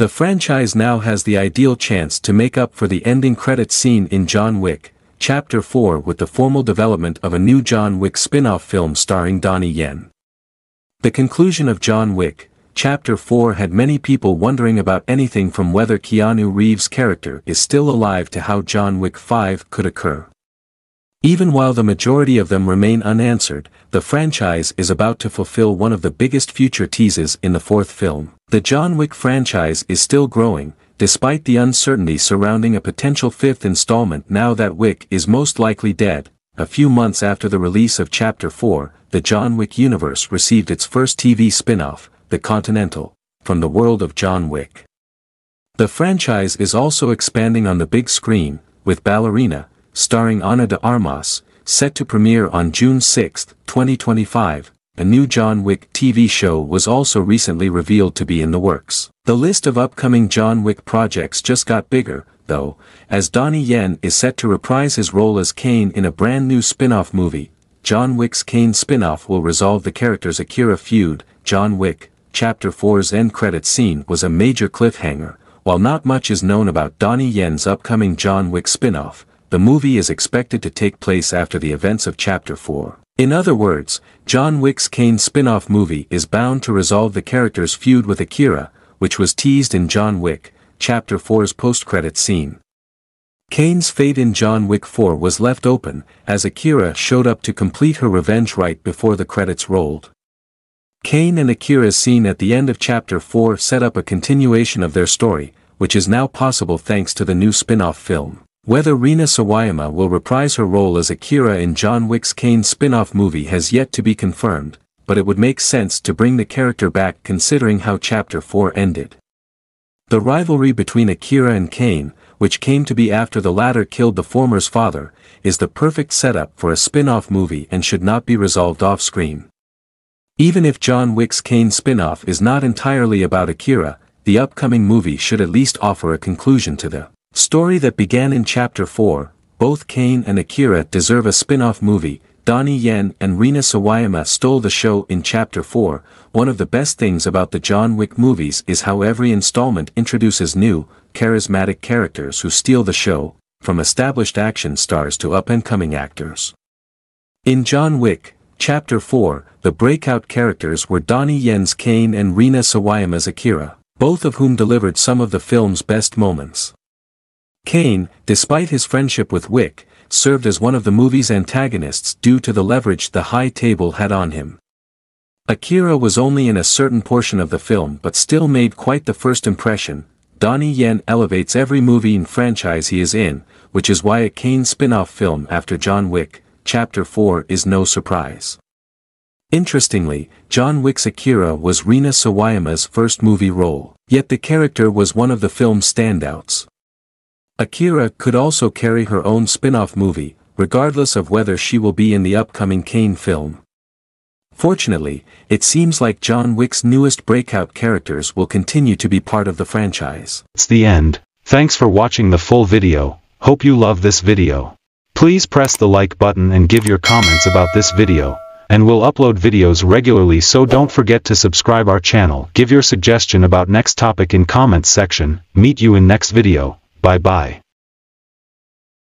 The franchise now has the ideal chance to make up for the ending credits scene in John Wick, Chapter 4 with the formal development of a new John Wick spin-off film starring Donnie Yen. The conclusion of John Wick, Chapter 4 had many people wondering about anything from whether Keanu Reeves' character is still alive to how John Wick 5 could occur. Even while the majority of them remain unanswered, the franchise is about to fulfill one of the biggest future teases in the fourth film. The John Wick franchise is still growing, despite the uncertainty surrounding a potential fifth installment now that Wick is most likely dead. A few months after the release of Chapter 4, the John Wick universe received its first TV spin-off, The Continental, from the world of John Wick. The franchise is also expanding on the big screen, with Ballerina, starring Ana de Armas, set to premiere on June 6, 2025, a new John Wick TV show was also recently revealed to be in the works. The list of upcoming John Wick projects just got bigger, though, as Donnie Yen is set to reprise his role as Caine in a brand new spin-off movie. John Wick's Caine spin-off will resolve the character's Akira feud. John Wick, Chapter 4's end credit scene was a major cliffhanger. While not much is known about Donnie Yen's upcoming John Wick spin-off, the movie is expected to take place after the events of Chapter 4. In other words, John Wick's Caine spin-off movie is bound to resolve the character's feud with Akira, which was teased in John Wick, Chapter 4's post-credit scene. Caine's fate in John Wick 4 was left open, as Akira showed up to complete her revenge right before the credits rolled. Caine and Akira's scene at the end of Chapter 4 set up a continuation of their story, which is now possible thanks to the new spin-off film. Whether Rina Sawayama will reprise her role as Akira in John Wick's Caine spin-off movie has yet to be confirmed, but it would make sense to bring the character back considering how Chapter 4 ended. The rivalry between Akira and Caine, which came to be after the latter killed the former's father, is the perfect setup for a spin-off movie and should not be resolved off-screen. Even if John Wick's Caine spin-off is not entirely about Akira, the upcoming movie should at least offer a conclusion to the story that began in Chapter 4, both Caine and Akira deserve a spin-off movie. Donnie Yen and Rina Sawayama stole the show in Chapter 4. One of the best things about the John Wick movies is how every installment introduces new, charismatic characters who steal the show, from established action stars to up-and-coming actors. In John Wick, Chapter 4, the breakout characters were Donnie Yen's Caine and Rina Sawayama's Akira, both of whom delivered some of the film's best moments. Caine, despite his friendship with Wick, served as one of the movie's antagonists due to the leverage the high table had on him. Akira was only in a certain portion of the film but still made quite the first impression. Donnie Yen elevates every movie and franchise he is in, which is why a Caine spin-off film after John Wick, Chapter 4 is no surprise. Interestingly, John Wick's Akira was Rina Sawayama's first movie role, yet the character was one of the film's standouts. Akira could also carry her own spin-off movie, regardless of whether she will be in the upcoming Caine film. Fortunately, it seems like John Wick's newest breakout characters will continue to be part of the franchise. It's the end. Thanks for watching the full video. Hope you love this video. Please press the like button and give your comments about this video, and we'll upload videos regularly, so don't forget to subscribe our channel. Give your suggestion about next topic in comments section. Meet you in next video. Bye-bye.